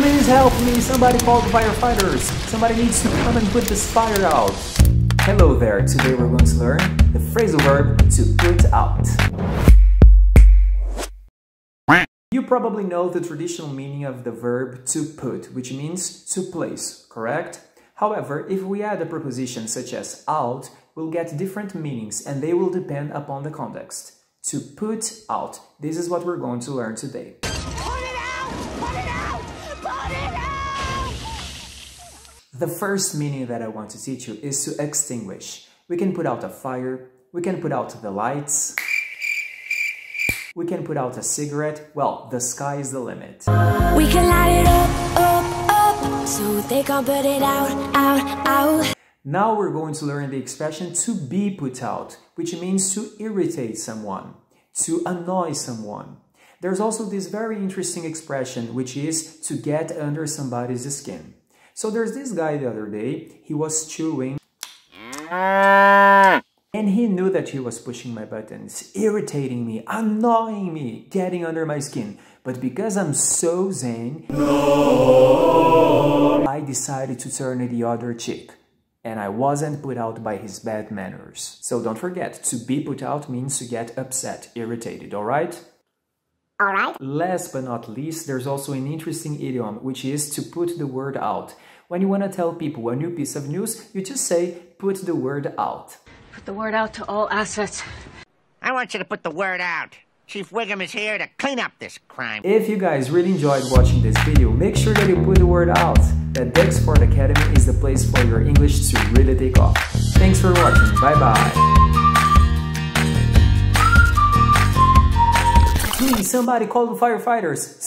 Please help me, somebody call the firefighters. Somebody needs to come and put this fire out. Hello there, today we're going to learn the phrasal verb to put out. You probably know the traditional meaning of the verb to put, which means to place, correct? However, if we add a preposition such as out, we'll get different meanings and they will depend upon the context. To put out, this is what we're going to learn today. Put it out! Put it out! Put it out! The first meaning that I want to teach you is to extinguish. We can put out a fire, we can put out the lights, we can put out a cigarette. Well, the sky is the limit. We can light it up, so they can put it out. Now we're going to learn the expression to be put out, which means to irritate someone, to annoy someone. There's also this very interesting expression, which is to get under somebody's skin. So there's this guy the other day, he was chewing. And he knew that he was pushing my buttons, irritating me, annoying me, getting under my skin. But because I'm so zen, no. I decided to turn the other cheek. And I wasn't put out by his bad manners. So don't forget, to be put out means to get upset, irritated, alright? Alright. Last but not least, there's also an interesting idiom, which is to put the word out. When you want to tell people a new piece of news, you just say, put the word out. Put the word out to all assets. I want you to put the word out. Chief Wiggum is here to clean up this crime. If you guys really enjoyed watching this video, make sure that you put the word out. That Duxford Academy is the place for your English to really take off. Thanks for watching. Bye-bye. Please, somebody call the firefighters.